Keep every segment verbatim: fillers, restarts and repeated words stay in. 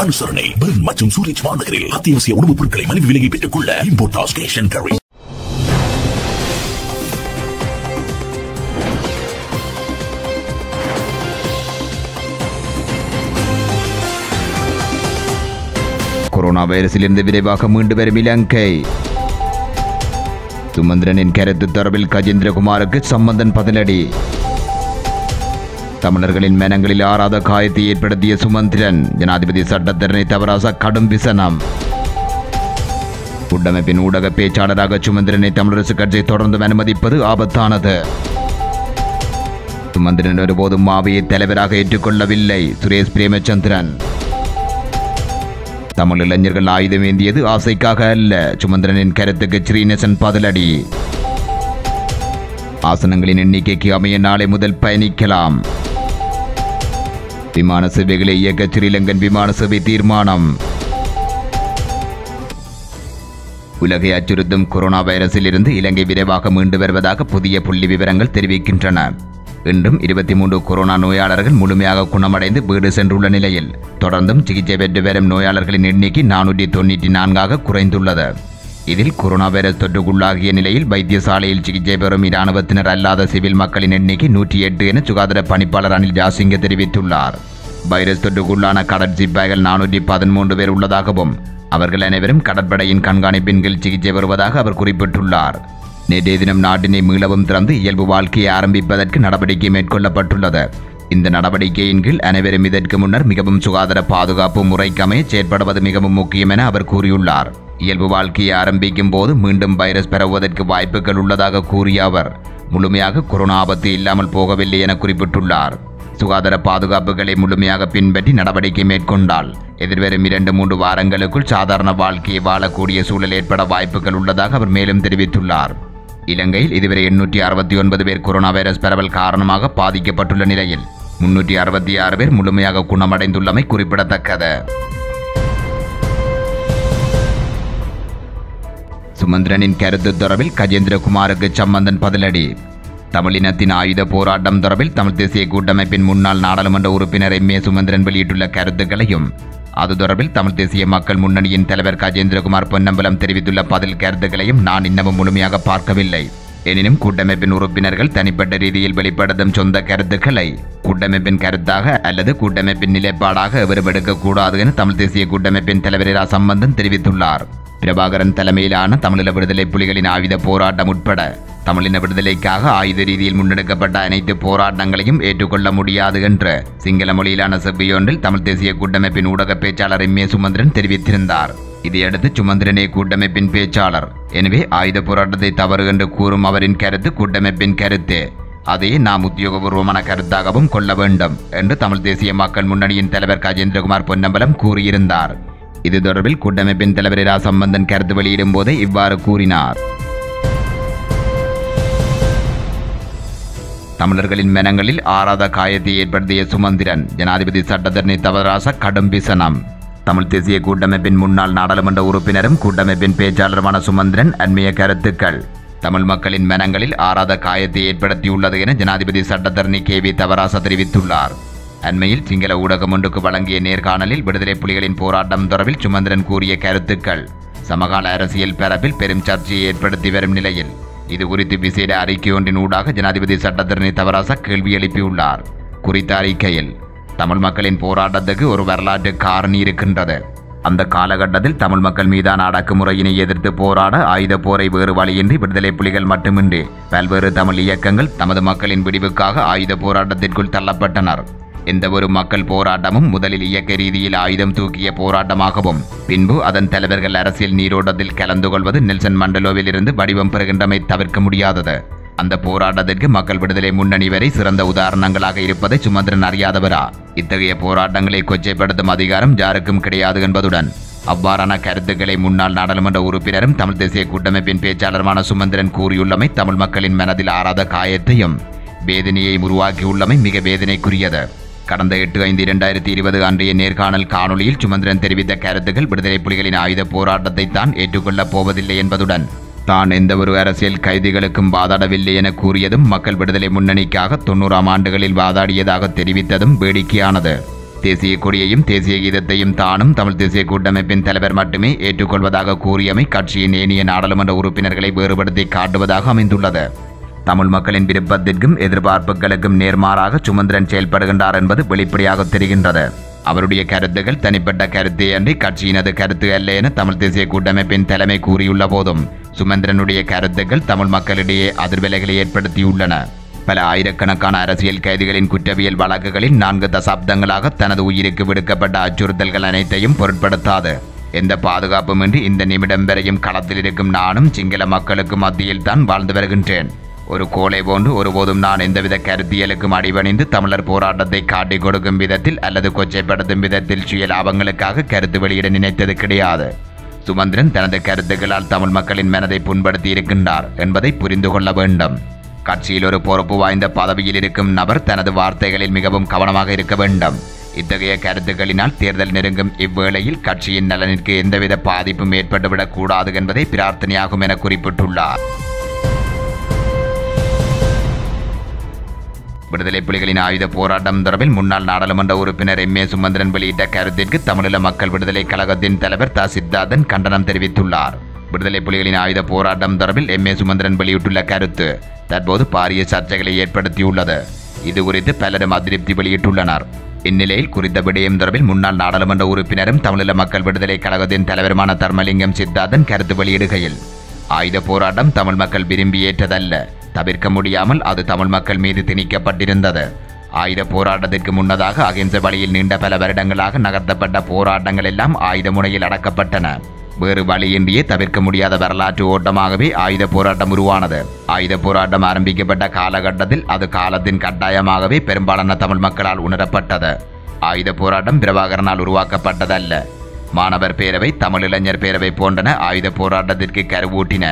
அனுசரணை பெல் மற்றும் சூரஜ் மாநகரில் அத்தியாவசிய உணவுப் பொருட்களை மலிவு விலையில் பெற்றுக் கொள்ள இம்போர்ட்டாஸ் கேஷ் அண்ட் கேரி. கொரோனா வைரஸிலிருந்து விரைவாக மீண்டு வரும் இலங்கை. சுமந்திரனின் கருத்து தொடர்பில் கஜேந்திரகுமாருக்கு சம்பந்தன் பதிலடி. தமிழர்களின் மனங்களில் ஆறாத காயத்தை ஏற்படுத்திய சுமந்திரன் ஜனாதிபதி சட்டத்தரணி தவராச கடும் விசனம். கூட்டமைப்பின் ஊடக பேச்சாளராக சுமந்திரனை தமிழரசு கட்சி தொடர்ந்து அனுமதிப்பது ஆபத்தானது. சுமந்திரன் ஒருபோதும் மாவையை தலைவராக ஏற்றுக்கொள்ளவில்லை சுரேஷ் பிரேமச்சந்திரன். தமிழ் இளைஞர்கள் ஆயுதம் ஏந்தியது ஆசைக்காக அல்ல சுமந்திரனின் கருத்துக்கு ஸ்ரீநேசன் பதிலடி. ஆசனங்களின் எண்ணிக்கைக்கு அமைய நாளை முதல் பயணிக்கலாம். விமான சேவைகளை இயக்க ஸ்ரீலங்கன் விமான சேவை தீர்மானம். உலகை அச்சுறுத்தும் கொரோனா வைரஸில் இருந்து இலங்கை விரைவாக மீண்டு வருவதாக புதிய புள்ளி விவரங்கள் தெரிவிக்கின்றன. இன்றும் இருபத்தி மூன்று கொரோனா நோயாளர்கள் முழுமையாக குணமடைந்து வீடு சென்றுள்ள நிலையில் தொடர்ந்தும் சிகிச்சை பெற்று வரும் நோயாளர்களின் எண்ணிக்கை நானூற்றி தொண்ணூற்றி நான்காக குறைந்துள்ளது. இதில் கொரோனா வைரஸ் தொற்றுக்குள்ளாகிய நிலையில் வைத்தியசாலையில் சிகிச்சை பெறும் இராணுவத்தினர் அல்லாத சிவில் மக்களின் எண்ணிக்கை நூற்றி எட்டு என சுகாதார பணிப்பாளர் அனில் ஜாசிங்க தெரிவித்துள்ளார். வைரஸ் தொற்றுக்குள்ளான கடற்சிப்பாய்கள் நானூற்றி பதிமூன்று பேர் உள்ளதாகவும் அவர்கள் அனைவரும் கடற்படையின் கண்காணிப்பின் கீழ் சிகிச்சை பெறுவதாக அவர் குறிப்பிட்டுள்ளார். நேற்றைய தினம் நாட்டினை மீளவும் திறந்து இயல்பு வாழ்க்கையை ஆரம்பிப்பதற்கு நடவடிக்கை மேற்கொள்ளப்பட்டுள்ளது. இந்த நடவடிக்கையின் கீழ் அனைவரும் இதற்கு முன்னர் மிகவும் சுகாதார பாதுகாப்பு முறைக்கமைய செயற்படுவது மிகவும் முக்கியம் என அவர் கூறியுள்ளார். இயல்பு வாழ்க்கையை ஆரம்பிக்கும் போது மீண்டும் வைரஸ் பரவுவதற்கு வாய்ப்புகள் உள்ளதாக கூறிய அவர் முழுமையாக கொரோனா ஆபத்து இல்லாமல் போகவில்லை என குறிப்பிட்டுள்ளார். சுகாதார பாதுகாப்புகளை முழுமையாக பின்பற்றி நடவடிக்கை மேற்கொண்டால் எதிர்வரும் இரண்டு மூன்று வாரங்களுக்குள் சாதாரண வாழ்க்கையை வாழக்கூடிய சூழல் ஏற்பட வாய்ப்புகள் உள்ளதாக அவர் மேலும் தெரிவித்துள்ளார். இலங்கையில் இதுவரை எண்ணூற்றி அறுபத்தி ஒன்பது பேர் கொரோனா வைரஸ் பரவல் காரணமாக பாதிக்கப்பட்டுள்ள நிலையில் முன்னூற்றி அறுபத்தி ஆறு பேர் முழுமையாக குணமடைந்துள்ளமை குறிப்பிடத்தக்கது. சுமந்திரனின் கருத்து தொடர்பில் கஜேந்திரகுமாருக்கு சம்பந்தன் பதிலடி. தமிழினத்தின் ஆயுத போராட்டம் தொடர்பில் தமிழ் தேசிய கூட்டமைப்பின் முன்னாள் நாடாளுமன்ற உறுப்பினர் எம் ஏ சுமந்திரன் வெளியிட்டுள்ள கருத்துக்களையும் அது தொடர்பில் தமிழ் தேசிய மக்கள் முன்னணியின் தலைவர் கஜேந்திரகுமார் பொன்னம்பலம் தெரிவித்துள்ள பதில் கருத்துக்களையும் நான் இன்னமும் முழுமையாக பார்க்கவில்லை. எனினும் கூட்டமைப்பின் உறுப்பினர்கள் தனிப்பட்ட ரீதியில் வெளிப்படுத்தும் சொந்த கருத்துக்களை கூட்டமைப்பின் கருத்தாக அல்லது கூட்டமைப்பின் நிலைப்பாடாக எவரும் எடுக்கக்கூடாது என தமிழ் தேசிய கூட்டமைப்பின் தலைவர் இரா சம்பந்தன் தெரிவித்துள்ளார். பிரபாகரன் தலைமையிலான தமிழீழ விடுதலை புலிகளின் ஆயுத போராட்டம் உட்பட தமிழின விடுதலைக்காக ஆயுத ரீதியில் முன்னெடுக்கப்பட்ட அனைத்து போராட்டங்களையும் ஏற்றுக்கொள்ள முடியாது என்று சிங்கள மொழியிலான செவ்வியொன்றில் தமிழ் தேசிய கூட்டமைப்பின் ஊடக பேச்சாளர் எம் ஏ சுமந்திரன் தெரிவித்திருந்தார். இதையடுத்து சுமந்திரனே கூட்டமைப்பின் பேச்சாளர், எனவே ஆயுத போராட்டத்தை தவறு என்று கூறும் அவரின் கருத்து கூட்டமைப்பின் கருத்து, அதை நாம் உத்தியோகபூர்வமான கருத்தாகவும் கொள்ள வேண்டும் என்று தமிழ் தேசிய மக்கள் முன்னணியின் தலைவர் கஜேந்திரகுமார் பொன்னம்பலம் கூறியிருந்தார். இது தொடர்பில் கூட்டமைப்பின் தலைவர் இரா சம்பந்தன் கருத்து வெளியிடும் போதே இவ்வாறு கூறினார். தமிழர்களின் மனங்களில் ஆறாத காயத்தை ஏற்படுத்திய சுமந்திரன் ஜனாதிபதி சட்டத்தரணி தவராச கடும் விசனம். தமிழ் தேசிய கூட்டமைப்பின் முன்னாள் நாடாளுமன்ற உறுப்பினரும் கூட்டமைப்பின் பேச்சாளருமான சுமந்திரன் அண்மைய கருத்துக்கள் தமிழ் மக்களின் மனங்களில் ஆறாத காயத்தை ஏற்படுத்தியுள்ளது என ஜனாதிபதி சட்டத்தரணி கே வி தவராச தெரிவித்துள்ளார். அண்மையில் சிங்கள ஊடகம் ஒன்றுக்கு வழங்கிய நேர்காணலில் விடுதலை புலிகளின் போராட்டம் தொடர்பில் சுமந்திரன் கூறிய கருத்துக்கள் சமகால அரசியல் பரப்பில் பெரும் சர்ச்சையை ஏற்படுத்தி வரும் நிலையில் இது குறித்து விசேட அறிக்கை ஒன்றின் ஊடாக ஜனாதிபதி சட்டத்தரணி தவராச கேள்வி எழுப்பியுள்ளார். குறித்த அறிக்கையில் தமிழ் மக்களின் போராட்டத்துக்கு ஒரு வரலாற்று காரணி இருக்கின்றது. அந்த காலகட்டத்தில் தமிழ் மக்கள் மீதான அடக்குமுறையினை எதிர்த்து போராட ஆயுத போரை வேறு வழியின்றி விடுதலை புலிகள் மட்டுமின்றி பல்வேறு தமிழ் இயக்கங்கள் தமது மக்களின் விடுவுக்காக ஆயுத போராட்டத்திற்குள் தள்ளப்பட்டனர். எந்தவொரு மக்கள் போராட்டமும் முதலில் இயக்க ரீதியில் ஆயுதம் தூக்கிய போராட்டமாகவும் பின்பு அதன் தலைவர்கள் அரசியல் நீரோட்டத்தில் கலந்து கொள்வது நெல்சன் மண்டலோவில் இருந்து வடிவம் பெறுகின்றமை தவிர்க்க முடியாதது. அந்த போராட்டத்திற்கு மக்கள் விடுதலை முன்னணி வரை சிறந்த உதாரணங்களாக இருப்பதை சுமந்திரன் அறியாதவரா? இத்தகைய போராட்டங்களை கொச்சைப்படுத்தும் அதிகாரம் யாருக்கும் கிடையாது என்பதுடன் அவ்வாறான கருத்துக்களை முன்னாள் நாடாளுமன்ற உறுப்பினரும் தமிழ் தேசிய கூட்டமைப்பின் பேச்சாளருமான சுமந்திரன் கூறியுள்ளமை தமிழ் மக்களின் மனதில் ஆறாத காயத்தையும் வேதனையை உருவாக்கியுள்ளமை மிக வேதனைக்குரியது. கடந்த எட்டு ஐந்து இரண்டாயிரத்தி இருபது அன்றைய நேர்காணல் காணொலியில் சுமந்திரன் தெரிவித்த கருத்துக்கள் விடுதலை புலிகளின் ஆயுத போராட்டத்தை தான் ஏற்றுக்கொள்ளப் போவதில்லை என்பதுடன் தான் எந்தவொரு அரசியல் கைதிகளுக்கும் வாதாடவில்லை என கூறியதும் மக்கள் விடுதலை முன்னணிக்காக தொன்னூறாம் ஆண்டுகளில் வாதாடியதாக தெரிவித்ததும் வேடிக்கையானது. தேசிய கொடியையும் தேசிய கீதத்தையும் தானும் தமிழ் தேசிய கூட்டமைப்பின் தலைவர் மட்டுமே ஏற்றுக்கொள்வதாக கூறியமை கட்சியின் ஏனைய நாடாளுமன்ற உறுப்பினர்களை வேறுபடுத்தி காட்டுவதாக அமைந்துள்ளது. தமிழ் மக்களின் விருப்பத்திற்கும் எதிர்பார்ப்புகளுக்கும் நேர்மாறாக சுமந்திரன் செயல்படுகின்றார் என்பது வெளிப்படையாக தெரிகின்றது. அவருடைய கருத்துகள் தனிப்பட்ட கருத்து அன்றி கட்சியினது கருத்து அல்ல என தமிழ் தேசிய கூட்டமைப்பின் தலைமை கூறியுள்ள போதும் சுமந்திரனுடைய கருத்துக்கள் தமிழ் மக்களிடையே அதிர்வலைகளை ஏற்படுத்தியுள்ளன. பல ஆயிரக்கணக்கான அரசியல் கைதிகளின் குற்றவியல் வழக்குகளில் நான்கு தசாப்தங்களாக தனது உயிருக்கு விடுக்கப்பட்ட அச்சுறுத்தல்கள் அனைத்தையும் பொருட்படுத்தாது எந்த பாதுகாப்புமின்றி இந்த நிமிடம் வரையும் களத்தில் இருக்கும் நானும் சிங்கள மக்களுக்கு மத்தியில் தான் வாழ்ந்து வருகின்றேன். ஒரு கோலை போன்று ஒருபோதும் நான் எந்தவித கருத்தியலுக்கும் அடிபணிந்து தமிழர் போராட்டத்தை காட்டிக் கொடுக்கும் விதத்தில் அல்லது கொச்சைப்படுத்தும் விதத்தில் சுய லாபங்களுக்காக கருத்து வெளியிட நினைத்தது கிடையாது. சுமந்திரன் தனது கருத்துக்களால் தமிழ் மக்களின் மனதை புண்படுத்தி இருக்கின்றார் என்பதை புரிந்து கொள்ள வேண்டும். கட்சியில் ஒரு பொறுப்பு வாய்ந்த பதவியில் இருக்கும் நபர் தனது வார்த்தைகளில் மிகவும் கவனமாக இருக்க வேண்டும். இத்தகைய கருத்துக்களினால் தேர்தல் நெருங்கும் இவ்வேளையில் கட்சியின் நலனிற்கு எந்தவித பாதிப்பும் ஏற்பட்டுவிடக் கூடாது என்பதை பிரார்த்தனையாகும் என குறிப்பிட்டுள்ளார். விடுதலை புலிகளின் ஆயுத போராட்டம் தொடர்பில் முன்னாள் நாடாளுமன்ற உறுப்பினர் எம் ஏ சுமந்திரன் வெளியிட்ட கருத்திற்கு தமிழீழ மக்கள் விடுதலை கழகத்தின் தலைவர் த சித்தார்த்தன் கண்டனம் தெரிவித்துள்ளார். விடுதலை புலிகளின் ஆயுத போராட்டம் தொடர்பில் எம் ஏ சுமந்திரன் வெளியிட்டுள்ள கருத்து தற்போது பாரிய சர்ச்சைகளை ஏற்படுத்தியுள்ளது. இது குறித்து பலரும் அதிருப்தி வெளியிட்டுள்ளனர். இந்நிலையில் குறித்த விடயம் தொடர்பில் முன்னாள் நாடாளுமன்ற உறுப்பினரும் தமிழீழ மக்கள் விடுதலை கழகத்தின் தலைவருமான தர்மலிங்கம் சித்தார்த்தன் கருத்து வெளியிடுகையில், ஆயுத போராட்டம் தமிழ் மக்கள் விரும்பி ஏற்றதல்ல, தவிர்க்க முடியாமல் அது தமிழ் மக்கள் மீது திணிக்கப்பட்டிருந்தது. ஆயுத போராட்டத்திற்கு முன்னதாக அகிம்சை வழியில் நீண்ட பல வருடங்களாக நகர்த்தப்பட்ட போராட்டங்கள் எல்லாம் ஆயுத முனையில் அடக்கப்பட்டன. வேறு வழியின்றியே தவிர்க்க முடியாத வரலாற்று ஓட்டமாகவே ஆயுத போராட்டம் உருவானது. ஆயுத போராட்டம் ஆரம்பிக்கப்பட்ட காலகட்டத்தில் அது காலத்தின் கட்டாயமாகவே பெரும்பாலான தமிழ் மக்களால் உணரப்பட்டது. ஆயுத போராட்டம் பிரபாகரனால் உருவாக்கப்பட்டதல்ல. மாணவர் பேரவை, தமிழ் இளைஞர் பேரவை போன்றன ஆயுத போராட்டத்திற்கு கருவூட்டின.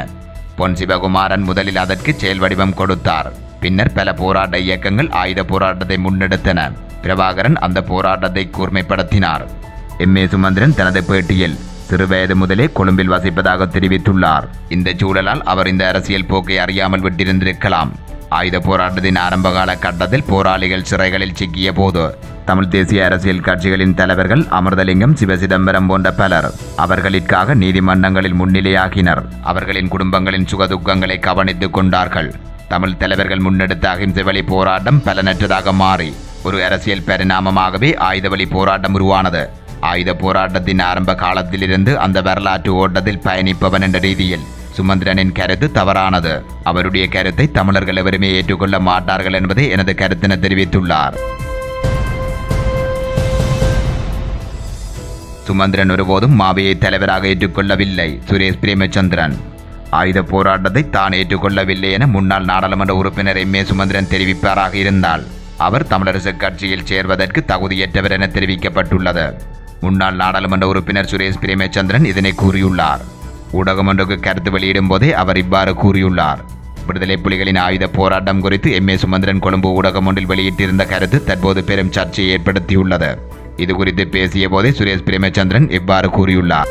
பொன் சிவகுமாரன் முதலில் அதற்கு செயல் வடிவம் கொடுத்தார். பின்னர் பல போராட்ட இயக்கங்கள் ஆயுத போராட்டத்தை முன்னெடுத்தன. பிரபாகரன் அந்த போராட்டத்தை கூர்மைப்படுத்தினார். எம் ஏ சுமந்திரன் தனது பேட்டியில் சிறுவயது முதலே கொழும்பில் வசிப்பதாக தெரிவித்துள்ளார். இந்த சூழலால் அவர் இந்த அரசியல் போக்கை அறியாமல் விட்டிருந்திருக்கலாம். ஆயுத போராட்டத்தின் ஆரம்பகால கட்டத்தில் போராளிகள் சிறைகளில் சிக்கிய போது தமிழ் தேசிய அரசியல் கட்சிகளின் தலைவர்கள் அமிர்தலிங்கம், சிவசிதம்பரம் போன்ற பலர் அவர்களுக்காக நீதிமன்றங்களில் முன்னிலையாகினர். அவர்களின் குடும்பங்களின் சுகதுக்கங்களை கவனித்துக் கொண்டார்கள். தமிழ் தலைவர்கள் முன்னெடுத்த அகிம்சை வழி போராட்டம் பலனற்றதாக மாறி ஒரு அரசியல் பரிணாமமாகவே ஆயுத வழி போராட்டம் உருவானது. ஆயுத போராட்டத்தின் ஆரம்ப காலத்திலிருந்து அந்த வரலாற்று ஓட்டத்தில் பயணிப்பவன் என்ற ரீதியில் சுமந்திரனின் கருத்து தவறானது. அவருடைய கருத்தை தமிழர்கள் எவருமே ஏற்றுக்கொள்ள மாட்டார்கள் என்பதை எனது கருத்தென தெரிவித்துள்ளார். சுமந்திரன் ஒருபோதும் மாவையை தலைவராக ஏற்றுக்கொள்ளவில்லை. சுரேஷ் பிரேமச்சந்திரன் ஆயுத போராட்டத்தை தான் ஏற்றுக்கொள்ளவில்லை என முன்னாள் நாடாளுமன்ற உறுப்பினர் எம் ஏ சுமந்திரன் தெரிவிப்பாராக இருந்தால் அவர் தமிழரசு கட்சியில் சேர்வதற்கு தகுதியற்றவர் என தெரிவிக்கப்பட்டுள்ளது. முன்னாள் நாடாளுமன்ற உறுப்பினர் சுரேஷ் பிரேமச்சந்திரன் இதனை கூறியுள்ளார். ஊடகம் ஒன்றுக்கு கருத்து வெளியிடும் போதே அவர் இவ்வாறு கூறியுள்ளார். விடுதலை புலிகளின் ஆயுத போராட்டம் குறித்து எம் ஏ சுமந்திரன் கொழும்பு ஊடகம் ஒன்றில் வெளியிட்டிருந்த கருத்து தற்போது பெரும் சர்ச்சையை ஏற்படுத்தியுள்ளது. இது குறித்து பேசிய போதே சுரேஷ் பிரேமச்சந்திரன் இவ்வாறு கூறியுள்ளார்.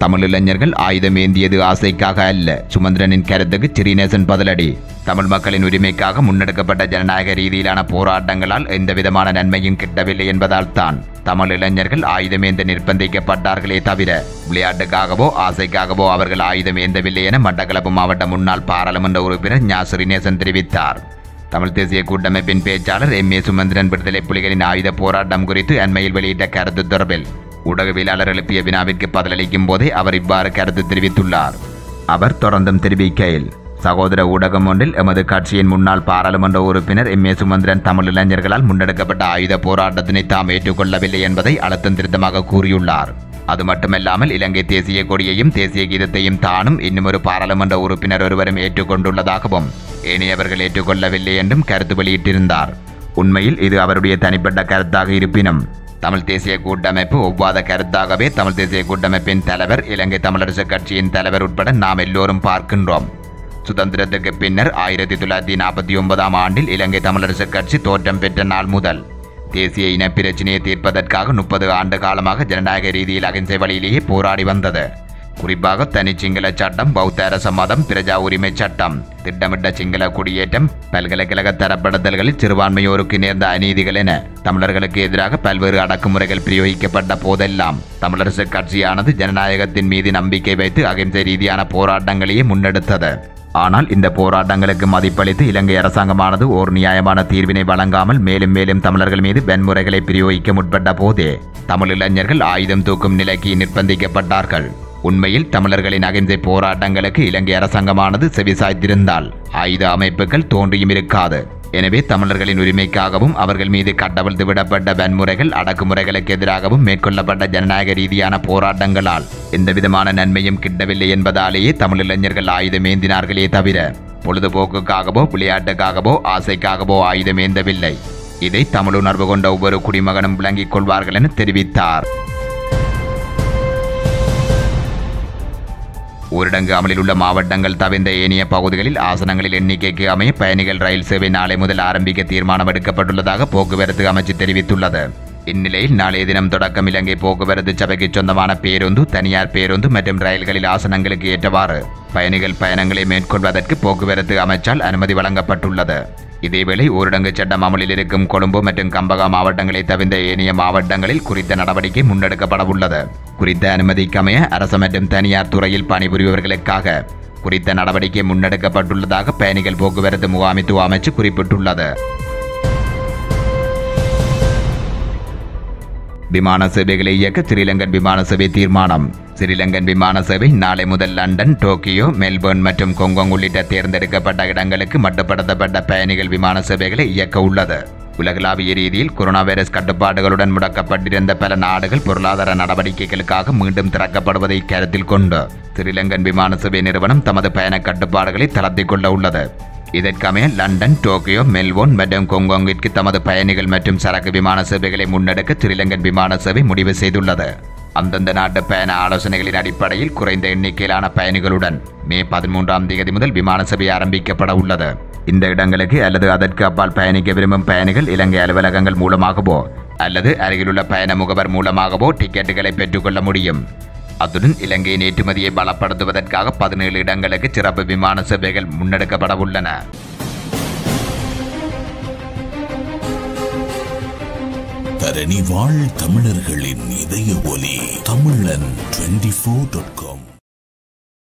தமிழ் இளைஞர்கள் ஆயுதம் ஏந்தியது ஆசைக்காக அல்ல. சுமந்திரனின் கருத்துக்கு சிறீநேசன் பதிலடி. தமிழ் மக்களின் உரிமைக்காக முன்னெடுக்கப்பட்ட ஜனநாயக ரீதியிலான போராட்டங்களால் எந்தவிதமான நன்மையும் கிட்டவில்லை என்பதால் தான் தமிழ் இளைஞர்கள் ஆயுதம் ஏந்த நிர்பந்திக்கப்பட்டார்களே தவிர விளையாட்டுக்காகவோ ஆசைக்காகவோ அவர்கள் ஆயுதம் ஏந்தவில்லை என மட்டக்களப்பு மாவட்ட முன்னாள் பாராளுமன்ற உறுப்பினர் ஞா சிறீநேசன் தெரிவித்தார். தமிழ் தேசிய கூட்டமைப்பின் பேச்சாளர் எம் ஏ சுமந்திரன் விடுதலை புலிகளின் ஆயுத போராட்டம் குறித்து அண்மையில் வெளியிட்ட கருத்து தொடர்பில் ஊடகவியலாளர் எழுப்பிய வினாவிற்கு பதிலளிக்கும் போதே அவர் இவ்வாறு கருத்து தெரிவித்துள்ளார். அவர் தொடர்ந்தும் தெரிவிக்கையில், சகோதர ஊடகம் ஒன்றில் எமது கட்சியின் முன்னாள் பாராளுமன்ற உறுப்பினர் எம் ஏ சுமந்திரன் தமிழ் இளைஞர்களால் முன்னெடுக்கப்பட்ட ஆயுத போராட்டத்தினை தாம் ஏற்றுக்கொள்ளவில்லை என்பதை அழுத்தம் திருத்தமாக கூறியுள்ளார். அது மட்டுமல்லாமல் இலங்கை தேசிய கொடியையும் தேசிய கீதத்தையும் தானும் இன்னும் ஒரு பாராளுமன்ற உறுப்பினர் ஒருவரும் ஏற்றுக்கொண்டுள்ளதாகவும் ஏனையவர்கள் ஏற்றுக்கொள்ளவில்லை என்றும் கருத்து வெளியிட்டிருந்தார். உண்மையில் இது அவருடைய தனிப்பட்ட கருத்தாக இருப்பினும் தமிழ் தேசிய கூட்டமைப்பு ஒவ்வாத கருத்தாகவே தமிழ் தேசிய கூட்டமைப்பின் தலைவர், இலங்கை தமிழரசு கட்சியின் தலைவர் உட்பட நாம் எல்லோரும் பார்க்கின்றோம். சுதந்திரத்துக்கு பின்னர் ஆயிரத்தி தொள்ளாயிரத்தி நாற்பத்தி ஒன்பதாம் ஆண்டில் இலங்கை தமிழரசு கட்சி தோற்றம் பெற்ற நாள் முதல் தேசிய இனப்பிரச்சினையை தீர்ப்பதற்காக முப்பது ஆண்டு காலமாக ஜனநாயக ரீதியில் அகிம்சை வழியிலேயே போராடி வந்தது. குறிப்பாக தனி சிங்கள சட்டம், பௌத்த அரச மதம், பிரஜா உரிமை சட்டம், திட்டமிட்ட சிங்கள குடியேற்றம், பல்கலைக்கழக தரப்படுத்தல்களில் சிறுபான்மையோருக்கு நேர்ந்த அநீதிகள் என தமிழர்களுக்கு எதிராக பல்வேறு அடக்குமுறைகள் பிரயோகிக்கப்பட்ட போதெல்லாம் தமிழரசு கட்சியானது ஜனநாயகத்தின் மீது நம்பிக்கை வைத்து அகிம்சை ரீதியான போராட்டங்களையே முன்னெடுத்தது. ஆனால் இந்த போராட்டங்களுக்கு மதிப்பளித்து இலங்கை அரசாங்கமானது ஓர் நியாயமான தீர்வினை வழங்காமல் மேலும் மேலும் தமிழர்கள் மீது வன்முறைகளை பிரயோகிக்க முற்பட்ட போதே தமிழ் இளைஞர்கள் ஆயுதம் தூக்கும் நிலைக்கு நிர்பந்திக்கப்பட்டார்கள். உண்மையில் தமிழர்களின் அகிம்சை போராட்டங்களுக்கு இலங்கை அரசாங்கமானது செவிசாய்த்திருந்தால் ஆயுத அமைப்புகள் தோன்றியும் இருக்காது. எனவே தமிழர்களின் உரிமைக்காகவும் அவர்கள் மீது கட்டவிழ்த்து விடப்பட்ட வன்முறைகள், அடக்குமுறைகளுக்கு எதிராகவும் மேற்கொள்ளப்பட்ட ஜனநாயக ரீதியான போராட்டங்களால் எந்தவிதமான நன்மையும் கிட்டவில்லை என்பதாலேயே தமிழ் இளைஞர்கள் ஆயுதமேந்தினார்களே தவிர பொழுதுபோக்குக்காகவோ விளையாட்டுக்காகவோ ஆசைக்காகவோ ஆயுதமேந்தவில்லை. இதை தமிழ் உணர்வு கொண்ட ஒவ்வொரு குடிமகனும் விளங்கிக் கொள்வார்கள் என தெரிவித்தார். ஊரடங்கு அமலில் உள்ள மாவட்டங்கள் தவிர்ந்த ஏனைய பகுதிகளில் ஆசனங்களில் எண்ணிக்கைக்கு அமைய பயணிகள் ரயில் சேவை நாளை முதல் ஆரம்பிக்க தீர்மானம் எடுக்கப்பட்டுள்ளதாக போக்குவரத்து அமைச்சு தெரிவித்துள்ளது. இந்நிலையில் நாளைய தினம் தொடக்கம் இலங்கை போக்குவரத்து சபைக்கு சொந்தமான பேருந்து, தனியார் பேருந்து மற்றும் ரயில்களில் ஆசனங்களுக்கு ஏற்றவாறு பயணிகள் பயணங்களை மேற்கொள்வதற்கு போக்குவரத்து அமைச்சால் அனுமதி வழங்கப்பட்டுள்ளது. இதேவேளை ஊரடங்கு சட்டம் அமலில் இருக்கும் கொழும்பு மற்றும் கம்பகா மாவட்டங்களை தவிர்ந்த ஏனைய மாவட்டங்களில் குறித்த நடவடிக்கை முன்னெடுக்கப்படவுள்ளது. குறித்த அனுமதிக்கமைய அரசு மற்றும் தனியார் துறையில் பணிபுரிபவர்களுக்காக குறித்த நடவடிக்கை முன்னெடுக்கப்பட்டுள்ளதாக பயணிகள் போக்குவரத்து முகாமைத்துவ அமைச்சு குறிப்பிட்டுள்ளது. விமான சேவைகளை இயக்க ஸ்ரீலங்கன் விமான சேவை தீர்மானம். ஸ்ரீலங்கன் விமான சேவை நாளை முதல் லண்டன், டோக்கியோ, மெல்போர்ன் மற்றும் கொங்கோங் உள்ளிட்ட தேர்ந்தெடுக்கப்பட்ட இடங்களுக்கு மட்டுப்படுத்தப்பட்ட பயணிகள் விமான சேவைகளை இயக்க உள்ளது. உலகளாவிய ரீதியில் கொரோனா வைரஸ் கட்டுப்பாடுகளுடன் முடக்கப்பட்டிருந்த பல நாடுகள் பொருளாதார நடவடிக்கைகளுக்காக மீண்டும் திறக்கப்படுவதை கருத்தில் கொண்டு ஸ்ரீலங்கன் விமான சேவை நிறுவனம் தமது பயண கட்டுப்பாடுகளை தளர்த்திக் கொள்ள உள்ளது. இதற்கமைய லண்டன், டோக்கியோ, மெல்போர்ன் மற்றும் கொங்கோங்கிற்கு தமது பயணிகள் மற்றும் சரக்கு விமான சேவைகளை முன்னெடுக்க ஸ்ரீலங்கன் விமான சேவை முடிவு செய்துள்ளது. அந்தந்த நாட்டு பயண ஆலோசனைகளின் அடிப்படையில் குறைந்த எண்ணிக்கையிலான பயணிகளுடன் மே பதிமூன்றாம் தேதி முதல் விமான சேவை ஆரம்பிக்கப்பட உள்ளது. இந்த இடங்களுக்கு அல்லது அதற்கு அப்பால் பயணிக்க விரும்பும் பயணிகள் இலங்கை அலுவலகங்கள் மூலமாகவோ அல்லது அருகிலுள்ள பயண முகவர் மூலமாகவோ டிக்கெட்டுகளை பெற்றுக்கொள்ள முடியும். அத்துடன் இலங்கையின் ஏற்றுமதியை பலப்படுத்துவதற்காக பதினேழு இடங்களுக்கு சிறப்பு விமான சேவைகள் முன்னெடுக்கப்பட உள்ளன. தரணி வாழ் தமிழர்களின் இதய ஒலி தமிழன் இருபத்தி நான்கு டாட் காம்.